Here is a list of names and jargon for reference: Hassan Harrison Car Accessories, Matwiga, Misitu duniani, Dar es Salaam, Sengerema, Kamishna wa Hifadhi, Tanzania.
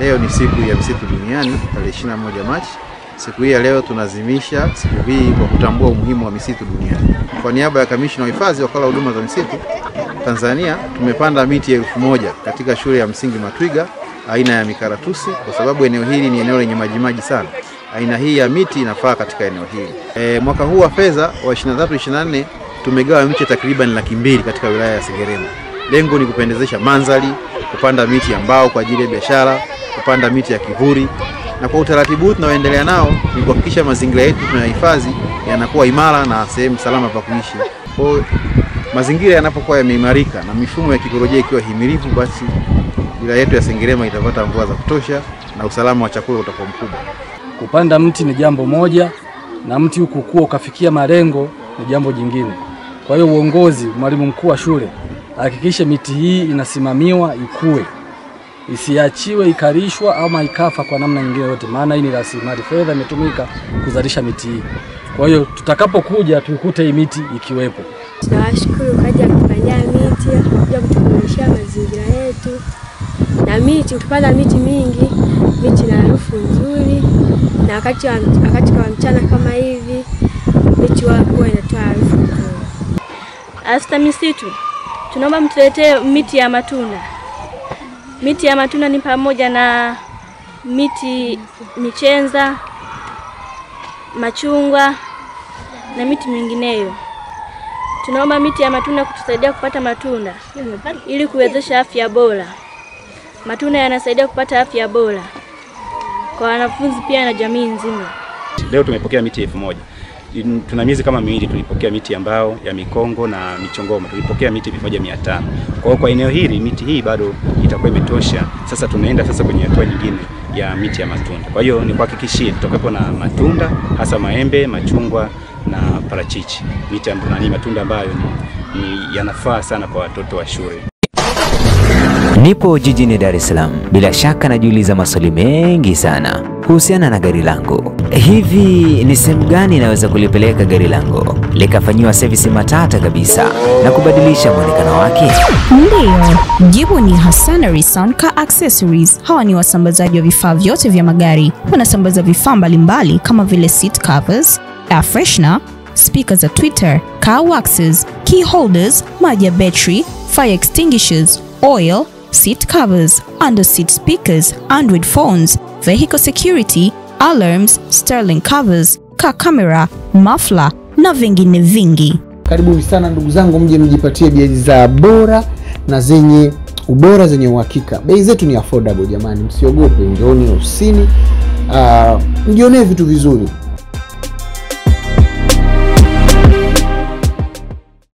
Leo ni siku ya misitu duniani, tarehe 21 Machi. Siku hii ya leo tunazimisha siku hii kwa kutambua umuhimu wa misitu duniani. Kwa niaba ya Kamishna wa Hifadhi, wakala huduma za misitu Tanzania, tumepanda miti 1000 katika shule ya msingi Matwiga aina ya mikaratusi, kwa sababu eneo hili ni eneo lenye majimaji sana. Aina hii ya miti inafaa katika eneo hili. Mwaka huu wa fedha wa 23-24 tumegawa miche takriban 200,000 katika wilaya ya Sengerema. Lengo ni kupendezesha mandhari, kupanda miti ya mbao kwa ajili ya biashara, kupanda miti ya kivuli, na kwa utaratibu tunaoendelea nao ni kuhakikisha mazingira yetu tunayohifadhi yanakuwa imara na sehemu salama pa kuishi. Kwa mazingira yanapokuwa yameimarika na mifumo ya ekolojia ikiwa himilivu, basi wilaya yetu ya Sengerema itapata mvua za kutosha na usalama wa chakula utakuwa mkubwa. Kupanda mti ni jambo moja, na mti ukukua ukafikia malengo ni jambo jingine. Kwa hiyo uongozi, mwalimu mkuu wa shule, hakikisha miti hii inasimamiwa, ikue, isiachiwe ikalishwa ama ikafa kwa namna nyingine yote, maana hii ni rasilimali fedha imetumika kuzalisha miti hii. Kwa hiyo tutakapokuja tukute hii miti ikiwepo. Tunashukuru kaja kufanya miti, kuja kutuboresha mazingira yetu. Na miti, ukipanda miti mingi, miti na harufu nzuri, na wakati wa mchana kama hivi miti huwa inatoa harufu nzuri. After misitu, tunaomba mtuletee miti ya matunda. Miti ya matunda ni pamoja na miti michenza, machungwa na miti mingineyo. Tunaomba miti ya matunda kutusaidia kupata matunda ili kuwezesha afya bora. Matunda yanasaidia kupata afya bora kwa wanafunzi pia na jamii nzima. Leo tumepokea miti 1000. Tuna miezi kama miwili tulipokea miti ya mbao, ya mikongo na michongoma. Tulipokea miti 1500. Kwa hiyo kwa eneo hili miti hii bado itakuwa imetosha. Sasa tunaenda sasa kwenye hatua nyingine ya miti ya matunda. Kwa hiyo ni kuhakikishia tutakuwa na matunda hasa maembe, machungwa na parachichi. Miti ya matunda ambayo ni yanafaa sana kwa watoto wa shule. Nipo jijini Dar es Salaam. Bila shaka najiuliza maswali mengi sana kuhusiana na gari langu. Hivi ni sehemu gani naweza kulipeleka gari langu likafanywa service matata kabisa na kubadilisha mwonekano wake? Ndio, jibu ni Hassan Harrison Car Accessories. Hawa ni wasambazaji wa vifaa vyote vya magari. Wanasambaza vifaa mbalimbali kama vile seat covers, air freshener, speakers za Twitter, car waxes, key holders, maji ya battery, fire extinguishers, oil, seat covers, under-seat speakers, Android phones, vehicle security, alarms, sterling covers, car camera, muffler na vingine vingi. Karibu sana ndugu zangu, mje mjipatie bei za bora na zenye ubora, zenye uhakika. Bei zetu ni affordable jamani, msiogope, njooni ofisini, mjionee vitu vizuri.